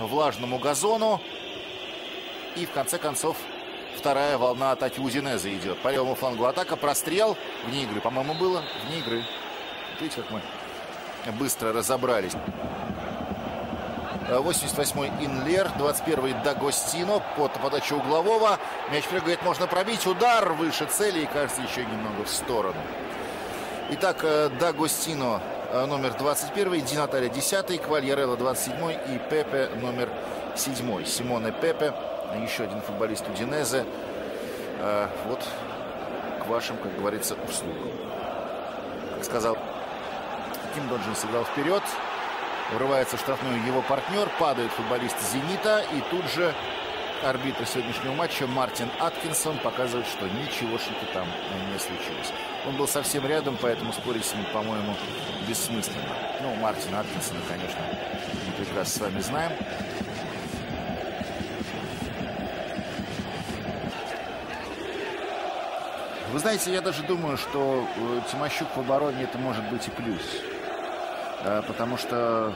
влажному газону. И в конце концов вторая волна атаки Удинезе идет. По левому флангу атака, прострел. Вне игры, по-моему, было. Вне игры. Видите, как мы быстро разобрались. 88-й Инлер, 21-й Дагостино, под подачу углового. Мяч прыгает, можно пробить. Удар выше цели и, кажется, еще немного в сторону. Итак, Дагостино номер 21, Ди Натале 10, Квальярелла 27 и Пепе номер 7. Симоне Пепе, еще один футболист Удинезе. Вот к вашим, как говорится, услугам. Как сказал, Ким Донг-Чжин сыграл вперед. Врывается в штрафную его партнер, падает футболист «Зенита». И тут же арбитр сегодняшнего матча Мартин Аткинсон показывает, что ничегошеньки там не случилось. Он был совсем рядом, поэтому спорить с ним, по-моему, бессмысленно. Ну, Мартина Аткинсона, конечно, мы прекрасно с вами знаем. Вы знаете, я даже думаю, что Тимощук в обороне — это может быть и плюс. Потому что,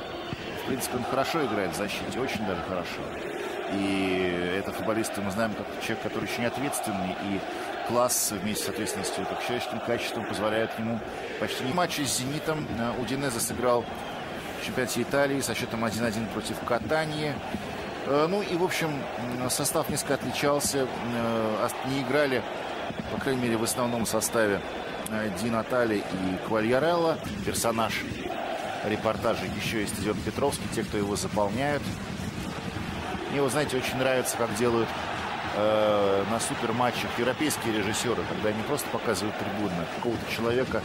в принципе, он хорошо играет в защите, очень даже хорошо. И это футболист, мы знаем, как человек, который очень ответственный. И класс вместе с ответственностью, как человеческим качеством, позволяет ему почти не... Матч с «Зенитом» Удинезе сыграл в чемпионате Италии со счетом 1-1 против Катании. Ну и, в общем, состав несколько отличался. Не играли, по крайней мере, в основном составе Ди Натале и Квальярелла. Персонаж репортажи еще и стадион Петровский, те, кто его заполняют. Мне, вы знаете, очень нравится, как делают на суперматчах европейские режиссеры, когда они просто показывают трибуны какого-то человека.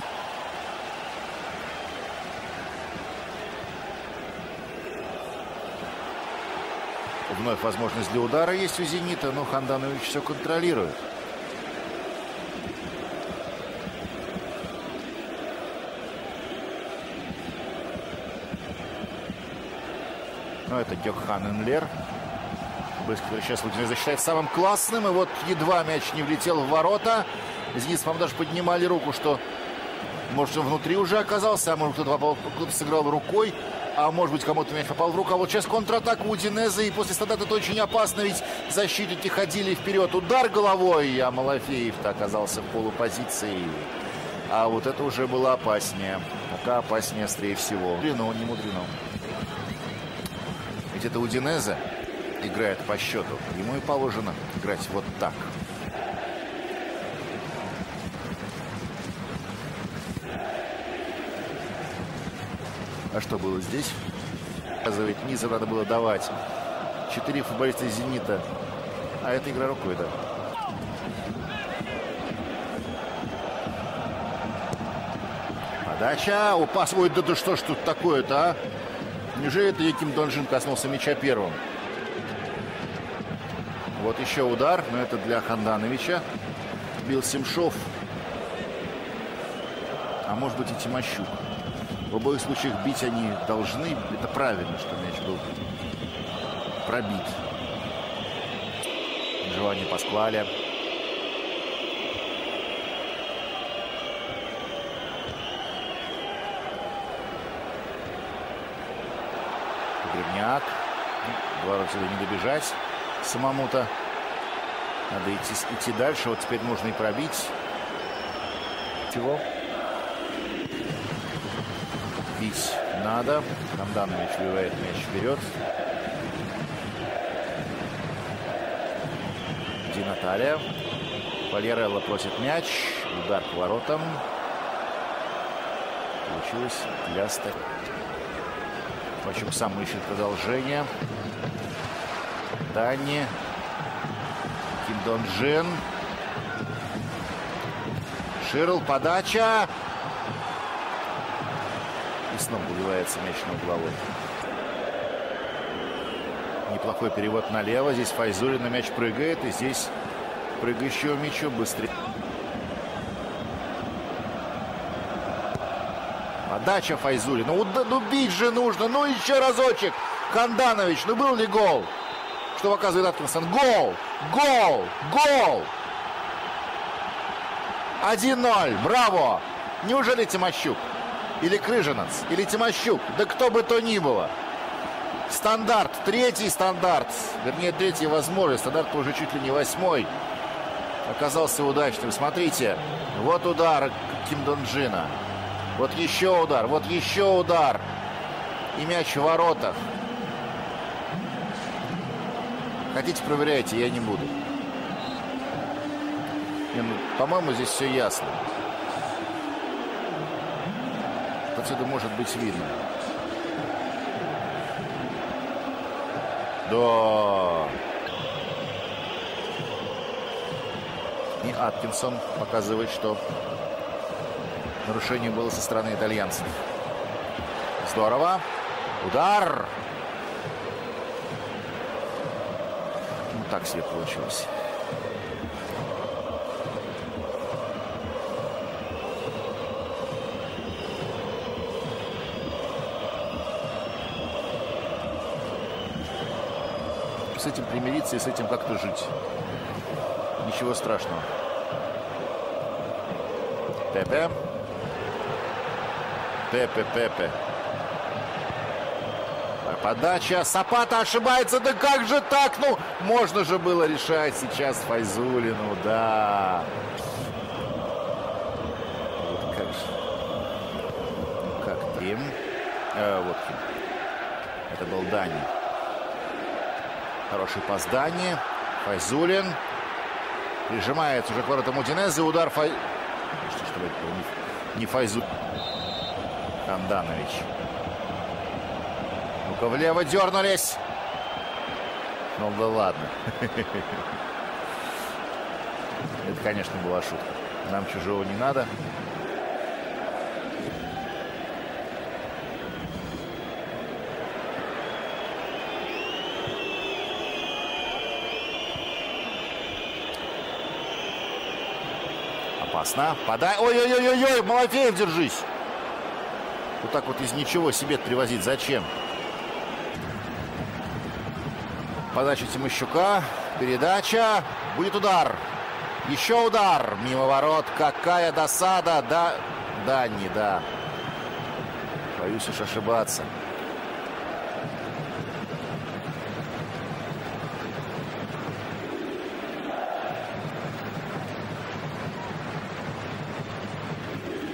Вновь возможность для удара есть у «Зенита», но Ханданович все контролирует. Но это Гёкхан Инлер. Быстро сейчас Удинезе считает самым классным. И вот едва мяч не влетел в ворота. Зенит, по-моему, даже поднимали руку, что, может, он внутри уже оказался. А может, кто-то сыграл рукой. А может быть, кому-то мяч попал в руку. А вот сейчас контратака Удинезе. И после стандарта это очень опасно, ведь защитники ходили вперед. Удар головой, а Малафеев-то оказался в полупозиции. А вот это уже было опаснее. Пока опаснее, острее всего. Мудрено, не мудрено. Ведь это Удинезе играет по счету. Ему и положено играть вот так. А что было здесь? Показывает, низу надо было давать. 4 футболиста «Зенита». А это игра рукой, да. Подача. Упасывает. Да что ж тут такое-то, а? Неужели это Ким Донг-Чжин коснулся мяча первым? Вот еще удар, но это для Хандановича. Бил Семшов. А может быть, и Тимощук. В обоих случаях бить они должны. Это правильно, что мяч был пробит. Джованни Паскуале. Погребняк. Два раза не добежать самому-то. Надо идти дальше. Вот теперь можно и пробить. Чего? Бить надо. Ханданович вбивает мяч вперед. Ди Натале. Квальярелла просит мяч. Удар к воротам. Получилось для стадиона. Почему сам ищет продолжение. Дани. Ким Донг-Чжин. Ширл. Подача. И снова убивается мяч на угловой. Неплохой перевод налево. Здесь Файзулин на мяч прыгает. И здесь прыгающего мяча быстрее. Подача Файзулина. Ну бить же нужно. Ну еще разочек. Ханданович. Ну был ли гол? Что показывает Аткинсон? Гол! Гол! Гол! 1-0. Браво! Неужели Тимощук? Или Крижанац? Или Тимощук? Да кто бы то ни было. Стандарт, третий стандарт, вернее, третья возможность, стандарт уже чуть ли не восьмой, оказался удачным. Смотрите, вот удар Ким Донг-Чжина, вот еще удар, и мяч в воротах. Хотите, проверяйте, я не буду. По-моему, здесь все ясно. Отсюда может быть видно. Да. И Аткинсон показывает, что нарушение было со стороны итальянцев. Здорово. Удар. Ну, так себе получилось. С этим примириться и с этим как-то жить. Ничего страшного. Пепе. Пепе. Подача. Сапата ошибается. Да как же так? Ну, можно же было решать сейчас Файзулину. Да. Вот как же. Как Ким. Вот Ким. Это был Дани. Хорошее пас Дани. Файзулин. Прижимается уже к воротам Удинезе. Удар Файзулин. Что это было? Не Файзулин. Ханданович. Ну-ка, влево дернулись. Ну да ладно. Это, конечно, была шутка. Нам чужого не надо. Опасно. Подай. Ой-ой-ой-ой-ой, Малафеев, держись. Вот так вот из ничего себе привозить. Зачем? Подача Тимощука. Передача. Будет удар. Еще удар. Мимо ворот. Какая досада. Да, да, не да. Боюсь уж ошибаться.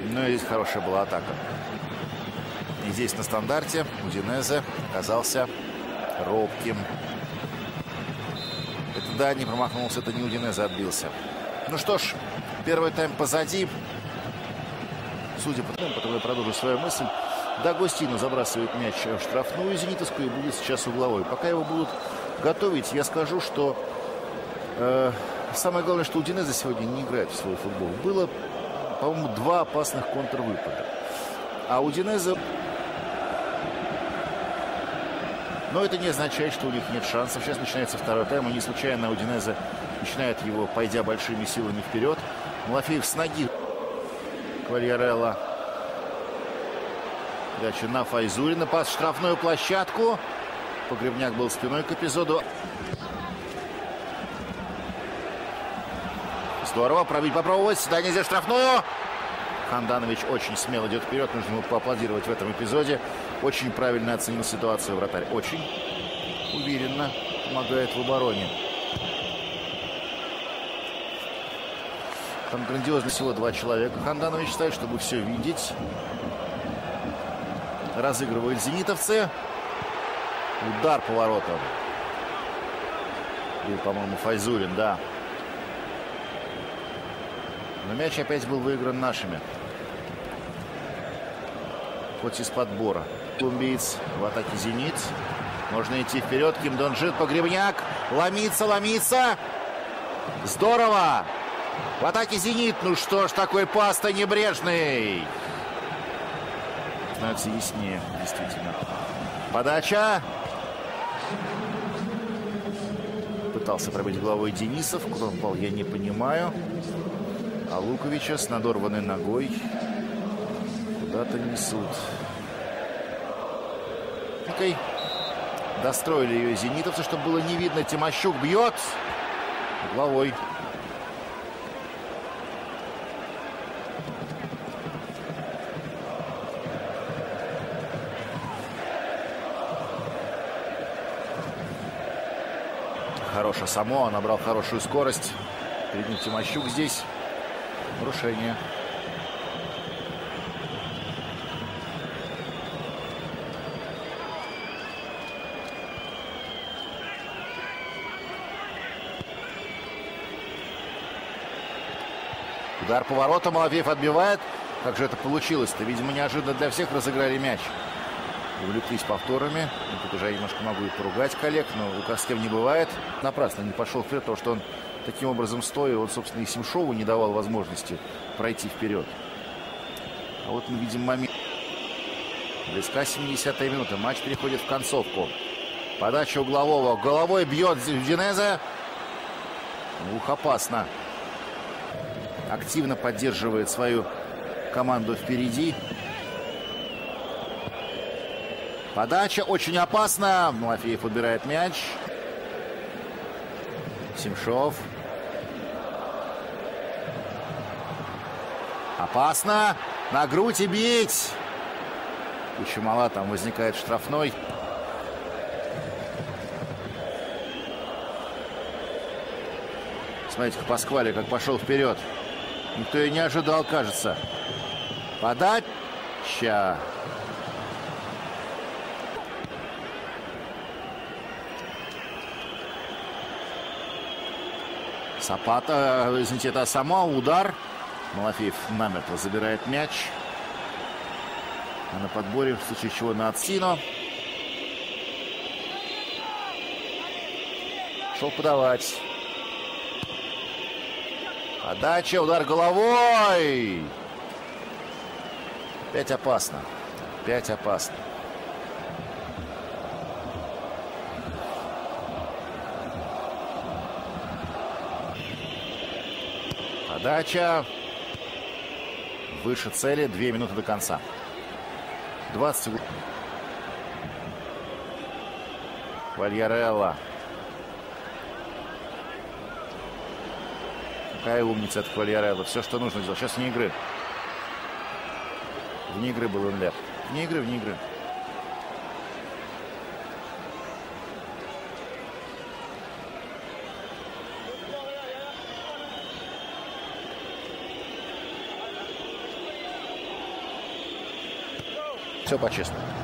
Ну и здесь хорошая была атака. И здесь на стандарте Удинезе оказался робким. Это да, не промахнулся, это не Удинезе отбился. Ну что ж, первый тайм позади. Судя по тому, потом я продолжу свою мысль. Дагостино забрасывает мяч в штрафную зенитовскую и будет сейчас угловой. Пока его будут готовить, я скажу, что самое главное, что Удинезе сегодня не играет в свой футбол. Было, по-моему, два опасных контрвыпада. А Удинезе... Но это не означает, что у них нет шансов. Сейчас начинается второй тайм. И не случайно Удинезе начинает его, пойдя большими силами вперед. Малафеев с ноги. Квальярелла. Дача на Файзулина. Пас в штрафную площадку. Погребняк был спиной к эпизоду. Здорово. Пробить попробовать. Сюда нельзя штрафную. Ханданович очень смело идет вперед. Нужно ему поаплодировать в этом эпизоде. Очень правильно оценил ситуацию вратарь. Очень уверенно помогает в обороне. Там грандиозно всего два человека. Ханданович ставит, чтобы все видеть. Разыгрывают зенитовцы. Удар по воротам. Был, по-моему, Файзулин, да. Но мяч опять был выигран нашими. Хоть из подбора. Колумбиец в атаке «Зенит». Можно идти вперед. Ким Донг-Чжин, Погребняк. Ломится. Здорово. В атаке «Зенит». Ну что ж, такой пас-то небрежный. Становится яснее, действительно. Подача. Пытался пробить головой Денисов. Куда он упал, я не понимаю. А Луковича с надорванной ногой куда-то несут. Окей. Достроили ее зенитовцы, чтобы было не видно. Тимощук бьет головой. хорошее само, набрал хорошую скорость. Перед ним Тимощук здесь. Нарушение. Удар по воротам, Малафеев отбивает. Как же это получилось-то? Видимо, неожиданно для всех разыграли мяч. Увлеклись повторами. Ну, тут уже я немножко могу и поругать коллег, но у Костева не бывает. Напрасно не пошел вперед, потому что он таким образом стоя, он, собственно, и Семшову не давал возможности пройти вперед. А вот мы видим момент. ЦСКА 70-я минута. Матч переходит в концовку. Подача углового. Головой бьет Удинезе. Ух, опасно. Активно поддерживает свою команду впереди. Подача очень опасна. Малафеев убирает мяч. Семшов. Опасно. На грудь и бить. Куча мала, там возникает штрафной. Смотрите, как Паскуале, как пошел вперед. Никто и не ожидал, кажется. Подача. Сапата, извините, это сама, удар. Малафеев намертво забирает мяч. А на подборе, в случае чего, на Аткинсона. Шел подавать. Подача, удар головой. Опять опасно. Опять опасно. Подача. Выше цели. 2 минуты до конца. 20 секунд. Квальярелла. Какая умница от Квальярелла. Все, что нужно делать. Сейчас вне игры. Вне игры был Инлер. Вне игры, вне игры. Все по-честному.